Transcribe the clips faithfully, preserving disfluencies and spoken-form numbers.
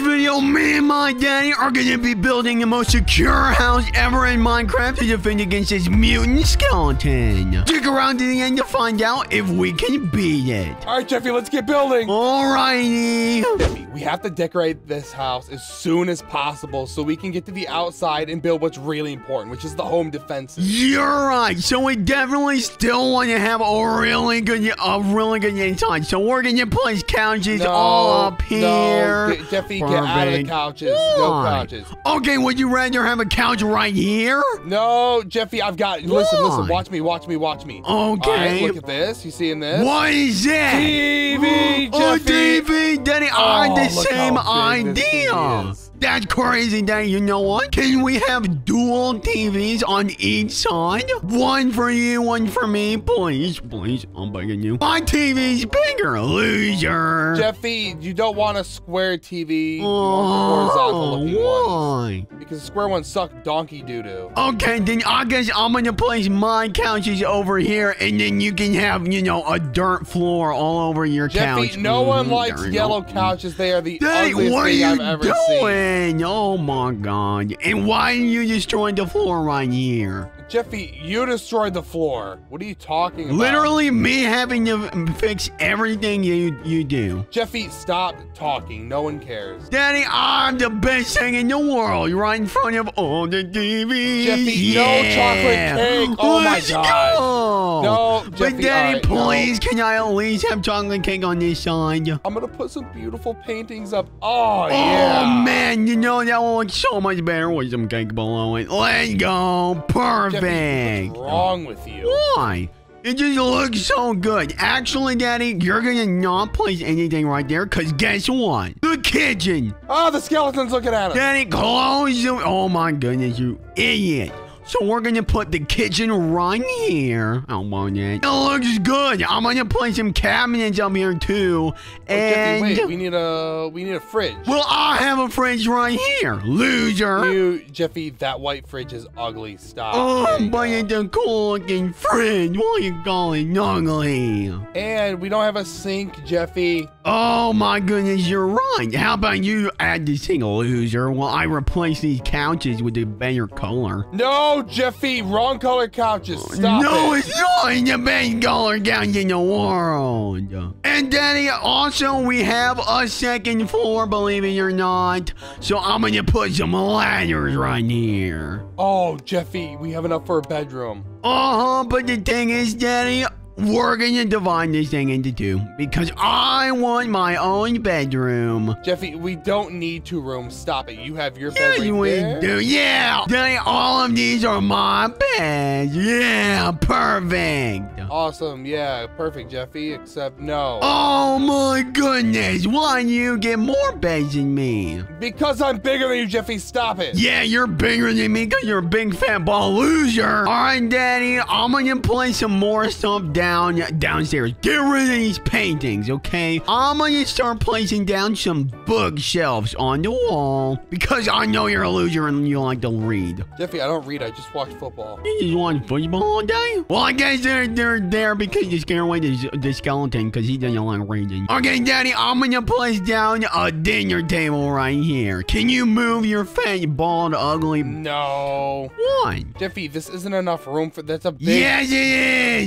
video, me and my daddy are going to be building the most secure house ever in Minecraft to defend against this mutant skeleton. Stick around to the end to find out if we can beat it. All right, Jeffy, let's get building. Alrighty. Jeffy, we have to decorate this house as soon as possible so we can get to the outside and build what's really important, which is the home defenses. You're right. So we definitely still want to have a really good, a really good inside. So we're going to place couches no, all up here. No. Jeffy, Perfect. Get out of the couches. Why? No couches. Okay, would you rather have a couch right here? No, Jeffy, I've got it. Listen, Why? listen, watch me, watch me, watch me. Okay. All right, look at this. You seeing this? What is that? T V, Jeffy. Oh, T V, Daddy, I had oh, the same idea. That's crazy, Daddy. You know what? Can we have dual T Vs on each side? One for you, one for me. Please, please, I'm begging you. My T V's bigger, loser. Jeffy, you don't want a square T V. Oh, you want a horizontal why? One. Because the square ones suck donkey doo-doo. Okay, then I guess I'm going to place my couches over here, and then you can have, you know, a dirt floor all over your Jeffy, couch. no mm, one likes yellow go. couches. They are the Daddy, ugliest thing I've ever doing? seen. Oh my god. And why you destroyed the floor right here? Jeffy, you destroyed the floor. What are you talking about? Literally me having to fix everything you, you do. Jeffy, stop talking. No one cares. Daddy, I'm the best thing in the world. Right in front of all the T Vs. Jeffy, yeah. no chocolate cake. Oh Let's my god. Go. No, Jeffy, but Daddy, right, please, no. can I at least have chocolate cake on this side? I'm going to put some beautiful paintings up. Oh, oh yeah. Oh, man. You know that one looks so much better with some cake below it. Let's go. Perfect. Jeffy, what's wrong with you? Why? It just looks so good. Actually, Daddy, you're going to not place anything right there because guess what? The kitchen. Oh, the skeleton's looking at us. Daddy, close the... Oh, my goodness, you idiot. So we're going to put the kitchen right here. I don't want it. It looks good. I'm going to place some cabinets up here, too. And oh, Jeffy, wait. We need, a, we need a fridge. Well, I have a fridge right here, loser. You, Jeffy, that white fridge is ugly. Stop. Oh, but it's a cool-looking fridge. What are you calling ugly? And we don't have a sink, Jeffy. Oh, my goodness. You're right. How about you add the sink, loser, while I replace these couches with a better color? No. Jeffy, wrong color couches. Stop no, it. it's not the best color couch in the world. And Daddy, also we have a second floor, believe it or not. So I'm gonna put some ladders right here. Oh, Jeffy, we have enough for a bedroom. Uh-huh, but the thing is, Daddy, we're gonna divide this thing into two because I want my own bedroom. Jeffy, we don't need two rooms. Stop it. You have your bed yes, right we there. do. Yeah. Daddy, all of these are my beds. Yeah. Perfect. Awesome. Yeah. Perfect, Jeffy. Except no. Oh my goodness. Why do you get more beds than me? Because I'm bigger than you, Jeffy. Stop it. Yeah, you're bigger than me because you're a big fat ball loser. All right, Daddy. I'm gonna play some more stuff down. Down, downstairs. Get rid of these paintings, okay? I'm gonna start placing down some bookshelves on the wall because I know you're a loser and you like to read. Jeffy, I don't read. I just watch football. You just watch football all day? Well, I guess they're, they're there because you scared away the, the skeleton because he doesn't like reading. Okay, Daddy, I'm gonna place down a dinner table right here. Can you move your fat, bald, ugly... No. What? Jeffy, this isn't enough room for... That's a big... Yes, it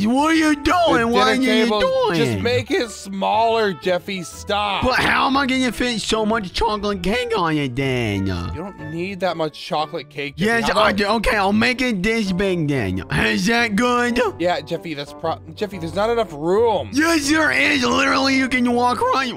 is! What are you doing? Doing? What are you doing? Just make it smaller, Jeffy. Stop. But how am I going to fit so much chocolate cake on it then? You don't need that much chocolate cake, Jeffy. Yes, I do. Okay, I'll make it this big then. Is that good? Yeah, Jeffy, that's pro... Jeffy, there's not enough room. Yes, there is. Literally, you can walk right...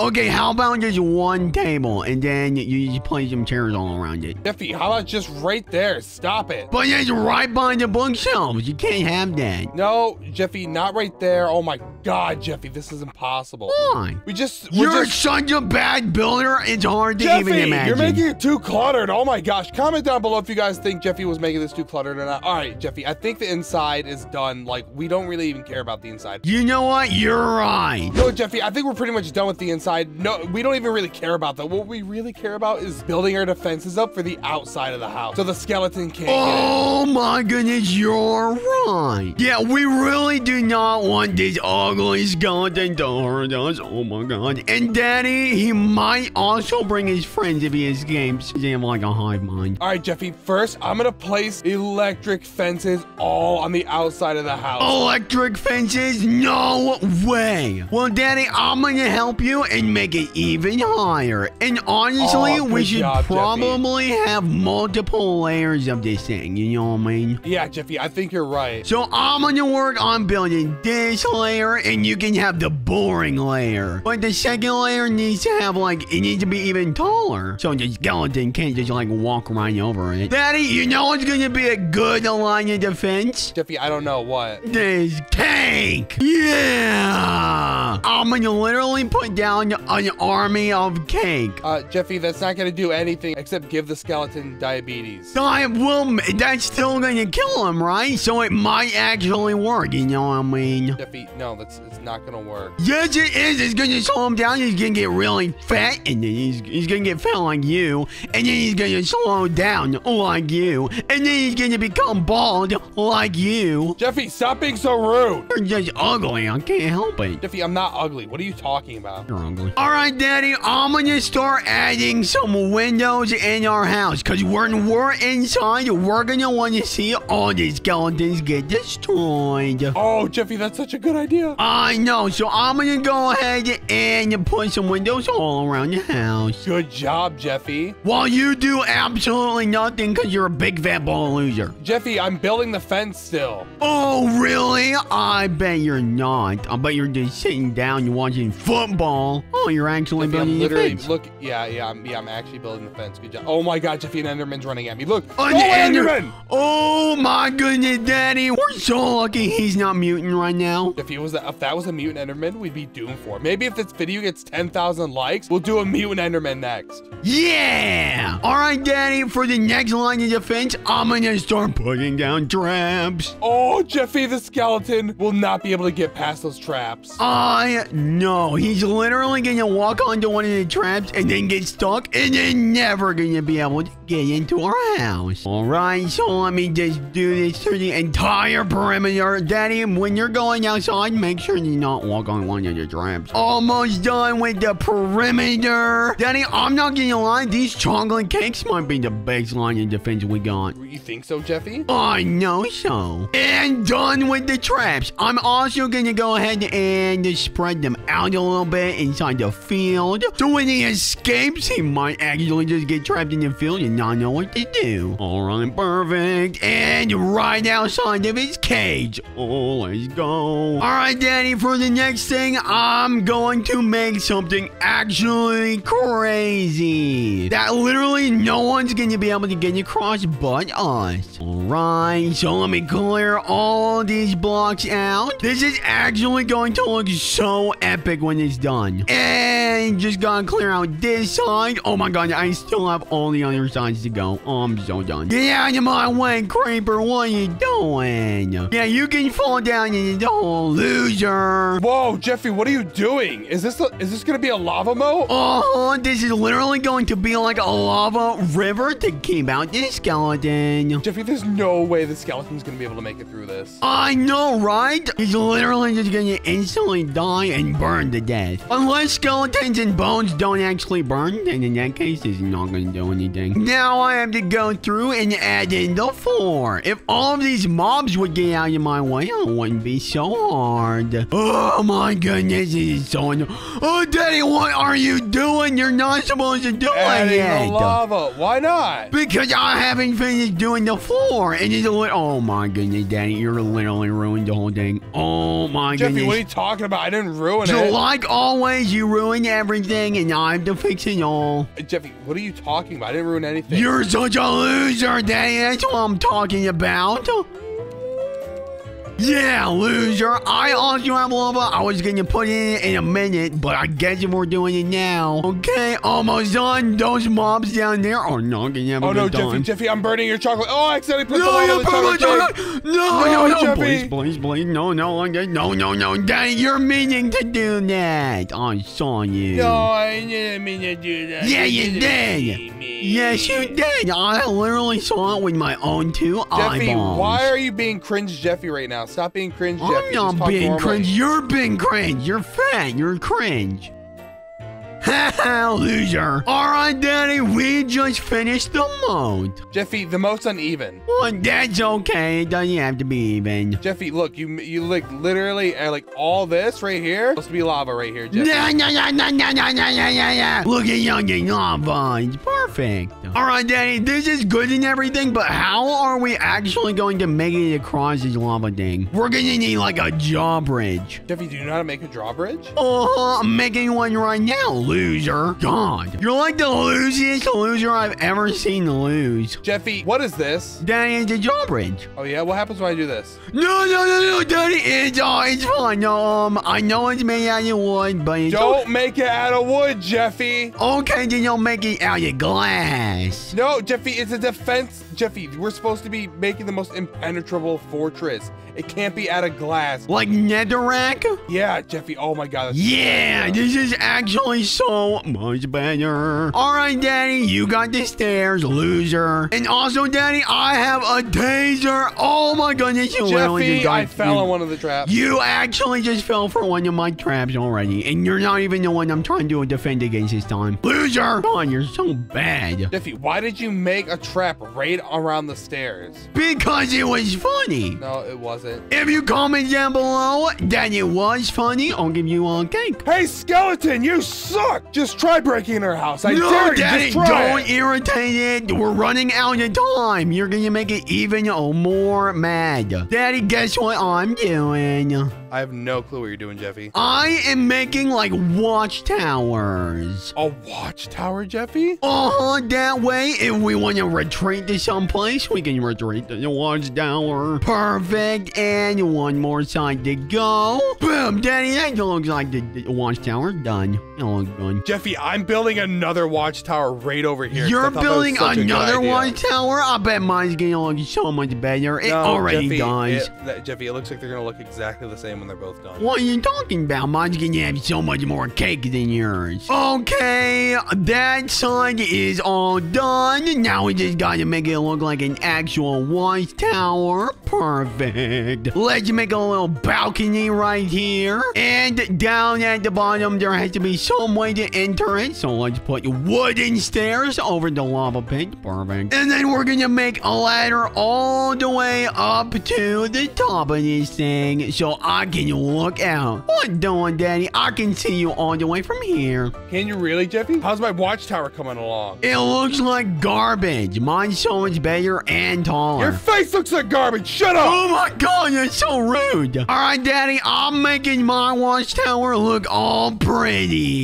Okay, how about just one table and then you just place some chairs all around it? Jeffy, how about just right there? Stop it. But it's right by the bookshelves. You can't have that. No, Jeffy, not right there. Oh my god, Jeffy, this is impossible. Why? We just we're You're just... such a bad builder, it's hard to Jeffy, even imagine. You're making it too cluttered. Oh my gosh. Comment down below if you guys think Jeffy was making this too cluttered or not. Alright, Jeffy, I think the inside is done. Like, we don't really even care about the inside. You know what? You're right. No, Jeffy, I think we're pretty much done with the inside. inside. No, we don't even really care about that. What we really care about is building our defenses up for the outside of the house, so the skeleton can't oh get in. My goodness, you're right. Yeah, we really do not want this ugly skeleton to hurt us. Oh my god. And Daddy, he might also bring his friends if he escapes. They have like a hive mind. All right, Jeffy, first I'm gonna place electric fences all on the outside of the house. Electric fences? No way. Well, Daddy, I'm gonna help you and make it even higher. And honestly, oh, we should job, probably Jeffy. have multiple layers of this thing. You know what I mean? Yeah, Jeffy, I think you're right. So I'm gonna work on building this layer, and you can have the boring layer. But the second layer needs to have like it needs to be even taller, so the skeleton can't just like walk right over it. Daddy, you know what's gonna be a good line of defense? Jeffy, I don't know what. This tank. Yeah. I'm gonna literally put down an army of cake. Uh, Jeffy, that's not gonna do anything except give the skeleton diabetes. Di well, that's still gonna kill him, right? So it might actually work. You know what I mean? Jeffy, no, that's it's not gonna work. Yes, it is. It's gonna slow him down. He's gonna get really fat, and then he's he's gonna get fat like you, and then he's gonna slow down like you, and then he's gonna become bald like you. Jeffy, stop being so rude. You're just ugly. I can't help it. Jeffy, I'm not ugly. What are you talking about? You're ugly. All right, Daddy, I'm gonna start adding some windows in our house, cause when we're inside, we're gonna want to see all these skeletons get destroyed. Oh, Jeffy, that's such a good idea. I know. So I'm gonna go ahead and put some windows all around the house. Good job, Jeffy. While you do absolutely nothing, cause you're a big fat ball loser. Jeffy, I'm building the fence still. Oh, really? I bet you're not. I bet you're just sitting down, you're watching football. Oh, you're actually Jeffy, building I'm literally, the fence. Look, yeah, yeah, I'm, yeah, I'm actually building the fence. Good job. Oh my God, Jeffy, an Enderman's running at me. Look, an oh, Ender Enderman! Oh my goodness, Daddy, we're so lucky he's not mutant right now. Jeffy, was that, if that was a mutant Enderman, we'd be doomed for it. Maybe if this video gets ten thousand likes, we'll do a mutant Enderman next. Yeah! All right, Daddy, for the next line of defense, I'm gonna start putting down traps. Oh, Jeffy, the skeleton will not be able to get past those traps. I know. He's literally gonna walk onto one of the traps and then get stuck and then never gonna be able to get into our house. All right, so let me just do this through the entire perimeter. Daddy, when you're going outside, make sure you not walk on one of your traps. Almost done with the perimeter. Daddy, I'm not gonna lie, these chocolate cakes might be the best line of defense we got. You think so, Jeffy? I know so. And done with the traps. I'm also gonna go ahead and spread them out a little bit inside the field. So when he escapes, he might actually just get trapped in the field and not know what to do. All right, perfect. And right outside of his cage. Oh, let's go. All right, Daddy, for the next thing, I'm going to make something actually crazy that literally no one's gonna be able to get across but us. All right, so let me clear all these blocks out. This is actually going to look so epic when it's done. And just gotta clear out this side. Oh my god, I still have all the other sides to go. Oh, I'm so done. Get out of my way, creeper. What are you doing? Yeah, you can fall down in the hole, loser. Whoa, Jeffy, what are you doing? Is this a, is this gonna be a lava moat? Oh, this is literally going to be like a lava river to keep out the skeleton. Jeffy, there's no way the skeleton's gonna be able to make it through this. I know, right? He's literally just gonna instantly die and burn to death. Unless skeletons and bones don't actually burn, then in that case, it's not gonna do anything. Now I have to go through and add in the floor. If all of these mobs would get out of my way, it wouldn't be so hard. Oh my goodness, this is so annoying. Oh, Daddy, what are you doing? You're not supposed to do it yet. Lava. Why not? Because I haven't finished doing the floor. And it's a little, oh my goodness, Daddy, you're literally ruined the whole thing. Oh my Jeffy, goodness. Jeffy, what are you talking about? I didn't ruin so it. So like always, you ruin everything and I have to fix it all. Jeffy, what are you talking about? I didn't ruin anything. You're such a loser, Daddy. That's what I'm talking about. Yeah, loser. I also have lava. I was going to put in it in a minute, but I guess if we're doing it now. Okay, almost done. Those mobs down there are not going to have oh, a no, good Jeffy, time. Jeffy, I'm burning your chocolate. Oh, I accidentally put no, the lava chocolate. chocolate. No, no, no, no. Please, please, please. No, no, no, no, no, no. Daddy, you're meaning to do that. I saw you. No, I didn't mean to do that. Yeah, you did. Yes, you did. I literally saw it with my own two eyeballs. Jeffy, why are you being cringe Jeffy right now? Stop being cringe, Jeffy. I'm not Just being cringe. You're being cringe. You're fat. You're cringe. Haha, loser. All right, Daddy, we just finished the moat. Jeffy, the moat's uneven. Well, that's okay. It doesn't have to be even. Jeffy, look, you you like literally uh, like all this right here. Supposed to be lava right here, Jeffy. No, no, no, no, no, no, no, no, no. Look at youngin' lava. It's perfect. All right, Daddy, this is good and everything, but how are we actually going to make it across this lava thing? We're gonna need like a drawbridge. Jeffy, do you know how to make a drawbridge? Oh, uh, I'm making one right now, loser. Loser. God, you're like the losiest loser I've ever seen lose. Jeffy, what is this? Daddy, it's a drawbridge. Oh, yeah? What happens when I do this? No, no, no, no, Daddy. It's, uh, it's fine. Um, I know it's made out of wood, but it's... Don't okay. make it out of wood, Jeffy. Okay, then you'll make it out of glass. No, Jeffy, it's a defense. Jeffy, we're supposed to be making the most impenetrable fortress. It can't be out of glass. Like netherrack? Yeah, Jeffy. Oh, my God. Yeah, this is actually so... So much better. All right, Daddy, you got the stairs, loser. And also, Daddy, I have a taser. Oh my goodness, you Jeffy, literally just got, I fell on one of the traps. You actually just fell for one of my traps already, and you're not even the one I'm trying to defend against this time, loser. God, you're so bad. Jeffy, why did you make a trap right around the stairs? Because it was funny. No, it wasn't. If you comment down below that it was funny, I'll give you a cake. Hey, skeleton, you suck. Just try breaking our house. I no, dare you. Daddy, just try don't it. irritate it. We're running out of time. You're going to make it even more mad. Daddy, guess what I'm doing? I have no clue what you're doing, Jeffy. I am making, like, watchtowers. A watchtower, Jeffy? Uh-huh. That way, if we want to retreat to someplace, we can retreat to the watchtower. Perfect. And one more side to go. Boom. Daddy, that looks like the, the watchtower. Done. Oh, good. Jeffy, I'm building another watchtower right over here. You're building another watchtower? I bet mine's going to look so much better. It no, already Jeffy, does. It, that, Jeffy, it looks like they're going to look exactly the same when they're both done. What are you talking about? Mine's going to have so much more cake than yours. Okay, that side is all done. Now we just got to make it look like an actual watchtower. Perfect. Let's make a little balcony right here. And down at the bottom, there has to be some way to enter it. So let's put wooden stairs over the lava pit. Perfect. And then we're going to make a ladder all the way up to the top of this thing so I can look out. What doing, Daddy? I can see you all the way from here. Can you really, Jeffy? How's my watchtower coming along? It looks like garbage. Mine's so much better and taller. Your face looks like garbage. Shut up. Oh, my God. You're so rude. All right, Daddy. I'm making my watchtower look all pretty.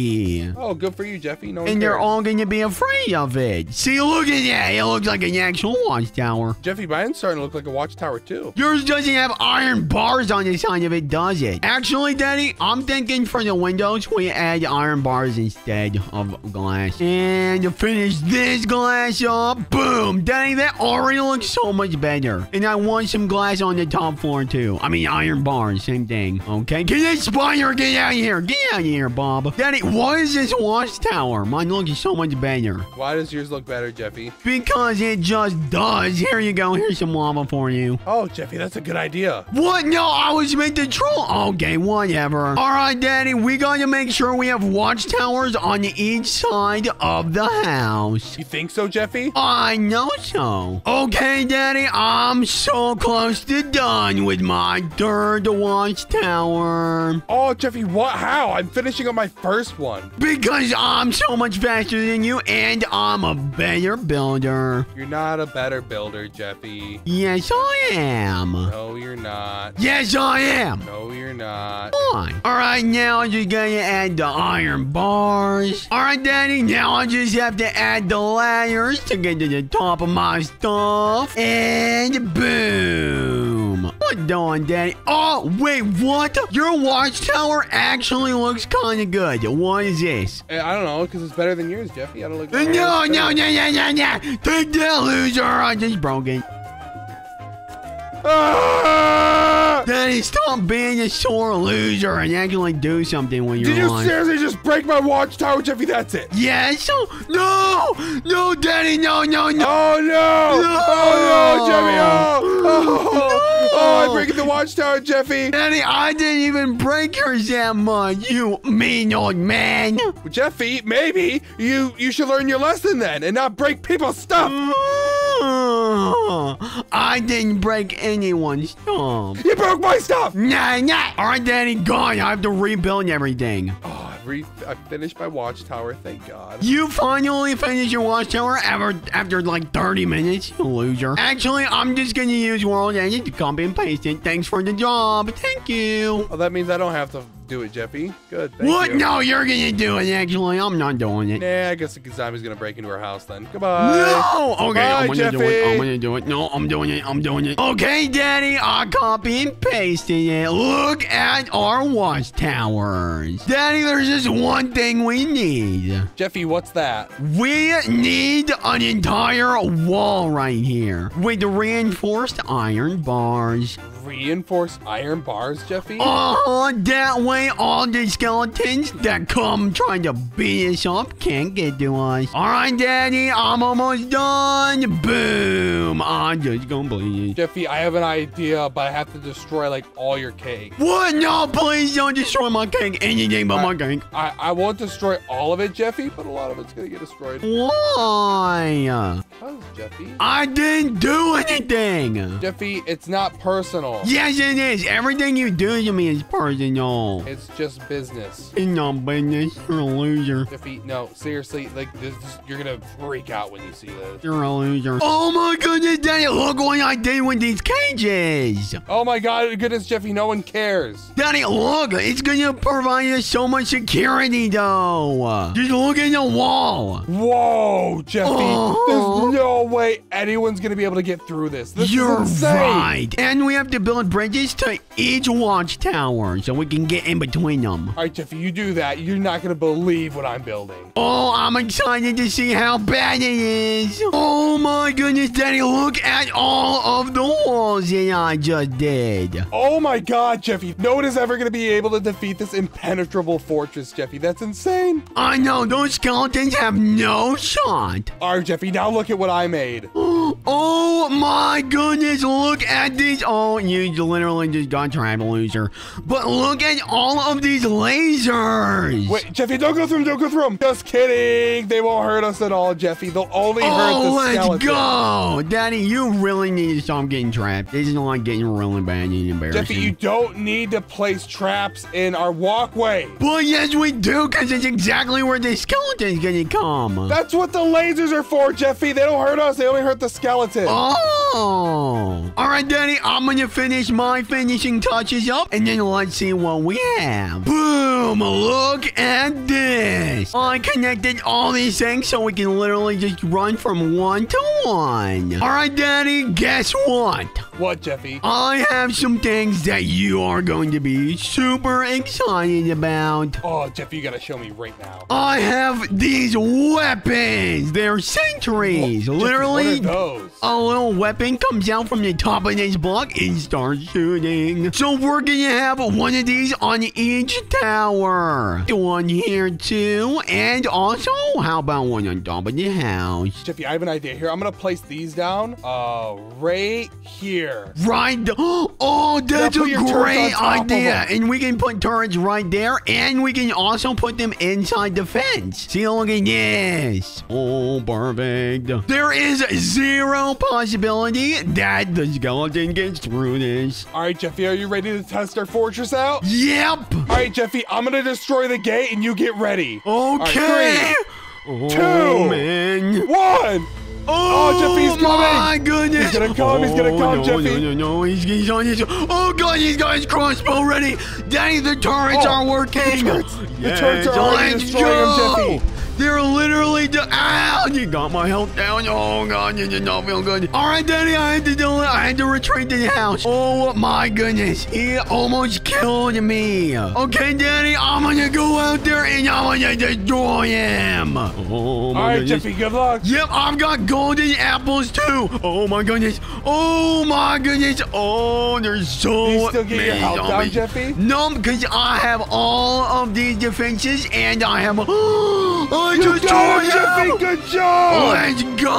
Oh, good for you, Jeffy. No and they're cares. all going to be afraid of it. See, look at that. It looks like an actual watchtower. Jeffy, mine's starting to look like a watchtower, too. Yours doesn't have iron bars on the side of it, does it? Actually, Daddy, I'm thinking for the windows, we add iron bars instead of glass. And to finish this glass up, boom. Daddy, that already looks so much better. And I want some glass on the top floor, too. I mean, iron bars, same thing. Okay, can this spider get out of here? Get out of here, Bob. Daddy, what? Is this watchtower? Mine looks so much better. Why does yours look better, Jeffy? Because it just does. Here you go. Here's some lava for you. Oh, Jeffy, that's a good idea. What? No, I was meant to troll. Okay, whatever. All right, Daddy, we got to make sure we have watchtowers on each side of the house. You think so, Jeffy? I know so. Okay, Daddy, I'm so close to done with my third watchtower. Oh, Jeffy, what? How? I'm finishing up my first one. Because I'm so much faster than you, and I'm a better builder. You're not a better builder, Jeffy. Yes, I am. No, you're not. Yes, I am. No, you're not. Come on. All right, now I'm just going to add the iron bars. All right, Daddy, now I just have to add the ladders to get to the top of my stuff. And boom. Hold on, Danny. Oh, wait, what? Your watchtower actually looks kind of good. What is this? I don't know, because it's better than yours, Jeffy. I don't look. No, no, no, no, no, no. Take that, loser. I just broke it. Ah! Daddy, stop being a sore loser and actually do something when you're Did you on. seriously just break my watchtower, Jeffy? That's it. Yes. No. No, Daddy. No, no, no. Oh, no. No. Oh, no, Jeffy. Oh. Oh. No. Oh, I break the watchtower, Jeffy. Daddy, I didn't even break yours that much, you mean old man. Well, Jeffy, maybe you, you should learn your lesson then and not break people's stuff. I didn't break anyone's stuff. You broke my stuff! Nah, nah! Alright, Danny, gone. I have to rebuild everything. Oh, I, re I finished my watchtower, thank God. You finally finished your watchtower ever after like thirty minutes, you loser. Actually, I'm just gonna use world engine to copy and paste it. Thanks for the job. Thank you. Oh, that means I don't have to do it, Jeffy. Good. Thank what? You. No, you're gonna do it. Actually, I'm not doing it. Nah, I guess the zombie's gonna break into our house then. Goodbye. No. Okay, Bye, I'm gonna Jeffy. do it. I'm gonna do it. No, I'm doing it. I'm doing it. Okay, Daddy, I copy and pasted it. Look at our watchtowers, Daddy. There's just one thing we need. Jeffy, what's that? We need an entire wall right here with reinforced iron bars. Reinforced iron bars, Jeffy? Oh, that way all the skeletons that come trying to beat us up can't get to us. All right, Daddy, I'm almost done. Boom. I'm just gonna bleed. Jeffy, I have an idea, but I have to destroy, like, all your cake. What? No, please don't destroy my cake. Anything but I, my cake. I, I won't destroy all of it, Jeffy, but a lot of it's gonna get destroyed. Why? Because, Jeffy. I didn't do anything. Jeffy, it's not personal. Yes, it is. Everything you do to me is personal. It's just business. It's not business. You're a loser. Jeffy, no, seriously, like, this, this, you're going to freak out when you see this. You're a loser. Oh, my goodness, Daddy. Look what I did with these cages. Oh, my God. Goodness, Jeffy, no one cares. Daddy, look. It's going to provide us so much security, though. Just look at the wall. Whoa, Jeffy. Oh. There's no way anyone's going to be able to get through this. This you're is insane. right. And we have to build bridges to each watchtower so we can get in between them. All right, Jeffy, you do that. You're not going to believe what I'm building. Oh, I'm excited to see how bad it is. Oh, my goodness, Daddy. Look at all of the walls that I just did. Oh, my God, Jeffy. No one is ever going to be able to defeat this impenetrable fortress, Jeffy. That's insane. I know. Those skeletons have no shot. All right, Jeffy, now look at what I made. Oh, my goodness. Look at these. Oh, you literally just got trapped, loser. But look at all of these lasers. Wait, Jeffy, don't go through them. Don't go through them. Just kidding. They won't hurt us at all, Jeffy. They'll only oh, hurt the let's skeleton. Go. Daddy, you really need to stop getting trapped. This is like getting really bad and embarrassing. Jeffy, you don't need to place traps in our walkway. Well, yes, we do, because it's exactly where the skeleton's going to come. That's what the lasers are for, Jeffy. They don't hurt us. They only hurt the skeleton. Oh. All right, Daddy, I'm going to finish my finishing touches up, and then let's see what we have. Boom! Look at this. I connected all these things so we can literally just run from one to one. All right, Daddy, guess what? What, Jeffy? I have some things that you are going to be super excited about. Oh, Jeffy, you got to show me right now. I have these weapons. They're sentries. Well, literally, Jeffy, what are those? A little weapon comes out from the top of this block and start shooting. So we're gonna have one of these on each tower. One here too, and also how about one on top of the house? Jeffy, I have an idea here. I'm gonna place these down uh right here. Right. Oh, that's a great idea. And we can put turrets right there, and we can also put them inside the fence. See, look at this. Oh, perfect. There is zero possibility that the skeleton gets through this. All right, Jeffy, are you ready to test our fortress out? Yep. All right, Jeffy, I'm gonna destroy the gate and you get ready. Okay. Right, three, two, oh, man. one. Oh, oh, Jeffy's coming! Oh my goodness! He's gonna come! He's gonna come, oh, no, Jeffy! No, no, no! He's, he's on his. Oh God! He's got his crossbow ready. Daddy, the turrets oh, are working. The turrets, yes. the turrets are Let's already destroying go. him, Jeffy. They're literally just, ow, you got my health down. Oh God, you did not feel good. All right, Daddy, I had to do it. I had to retreat to the house. Oh my goodness, he almost killed me. Okay, Daddy, I'm gonna go out there and I'm gonna destroy him. Oh my All right, goodness. Jeffy, good luck. Yep, I've got golden apples too. Oh my goodness. Oh my goodness. Oh, there's so many. You still get your health down, Jeffy? No, because I have all of these defenses and I have. I just got him, Jeffy. Good job. Let's go.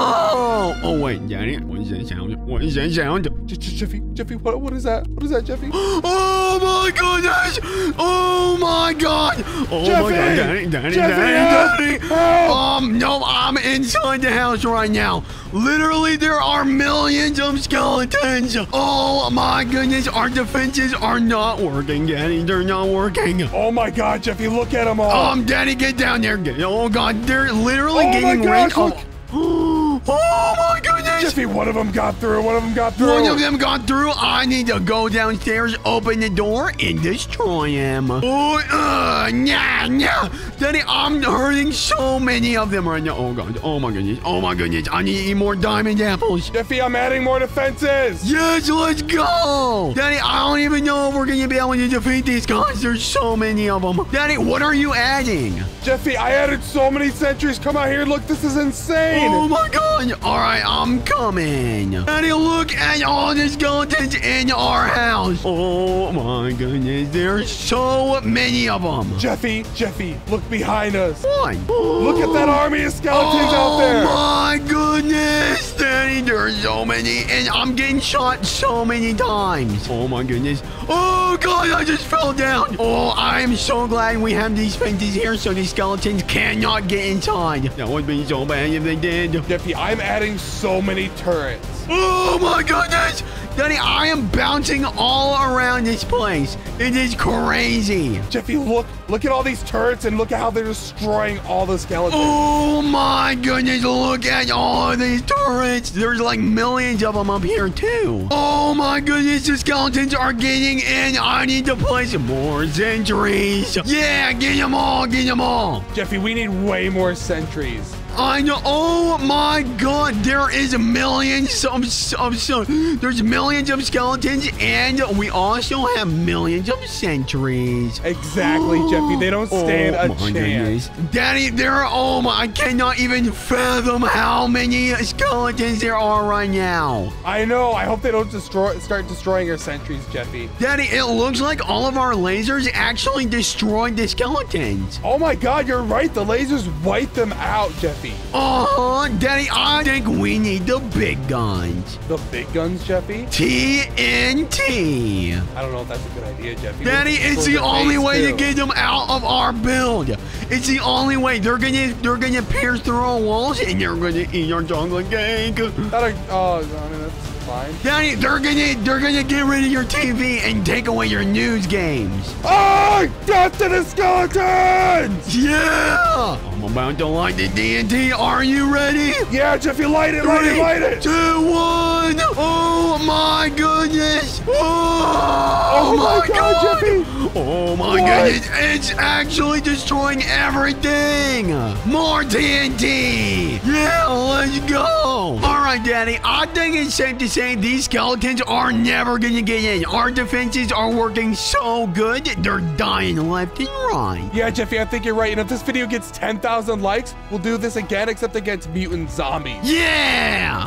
Oh wait, Daddy, what is that sound? What is that sound? Jeffy, Jeffy, what, what is that? What is that, Jeffy? Oh my goodness! Oh my God! Oh Jeffy! My God, Daddy, Daddy, Jeffy, Daddy, help! Daddy. Help! Um, no, I'm inside the house right now. Literally, there are millions of skeletons. Oh my goodness, our defenses are not working, Daddy. They're not working. Oh my God, Jeffy, look at them all. Um, Daddy, get down there. Oh God, they're literally oh getting rid of. Oh my goodness! Jeffy, one of them got through. One of them got through. One of them got through. I need to go downstairs, open the door, and destroy him. Oh, uh, nah, nah. Daddy, I'm hurting so many of them right now. Oh, God. Oh, my goodness. Oh, my goodness. I need to eat more diamond apples. Jeffy, I'm adding more defenses. Yes, let's go. Daddy, I don't even know if we're going to be able to defeat these guys. There's so many of them. Daddy, what are you adding? Jeffy, I added so many sentries. Come out here. Look, this is insane. Oh my God! All right, I'm coming. Daddy, look at all the skeletons in our house. Oh my goodness, there's so many of them. Jeffy, Jeffy, look behind us. What? Look at that army of skeletons oh, out there. Oh my goodness, Daddy, there's so many, and I'm getting shot so many times. Oh my goodness. Oh God, I just fell down. Oh, I'm so glad we have these fences here so these skeletons cannot get inside. That would be so bad if they did. Jeffy, I'm adding so many turrets. Oh my goodness! Daddy, I am bouncing all around this place. It is crazy. Jeffy, look. Look at all these turrets and look at how they're destroying all the skeletons. Oh my goodness, look at all of these turrets. There's like millions of them up here too. Oh my goodness, the skeletons are getting in. I need to place more sentries. Yeah, get them all, get them all. Jeffy, we need way more sentries. I know. Oh my God, there is millions of, of, of there's millions of skeletons, and we also have millions of sentries. Exactly, Jeffy. They don't stand oh, a chance. Goodness. Daddy, there are. Oh my! I cannot even fathom how many skeletons there are right now. I know. I hope they don't destroy, start destroying our sentries, Jeffy. Daddy, it looks like all of our lasers actually destroyed the skeletons. Oh my God, you're right. The lasers wiped them out, Jeffy. Oh, Daddy, I think we need the big guns. The big guns, Jeffy? T N T. I don't know if that's a good idea, Jeffy. Daddy, it's the only way to get them out of our build. It's the only way. They're gonna, they're gonna pierce through our walls, and they're gonna eat our jungle cake. That, oh, I mean, that's fine. Daddy, they're gonna, they're gonna get rid of your T V and take away your news games. Oh, death to the skeletons! Yeah. I'm about to light the D N T. Are you ready? Yeah, Jeffy, light it, light Three, it, light it. Two, one. Oh my goodness. Oh, oh my, my God, God, Jeffy. Oh my what? Goodness. It's actually destroying everything. More T N T. Yeah, let's go. All right, Daddy. I think it's safe to say these skeletons are never going to get in. Our defenses are working so good, they're dying left and right. Yeah, Jeffy, I think you're right. And if this video gets ten thousand likes, we'll do this again, except against mutant zombies. Yeah!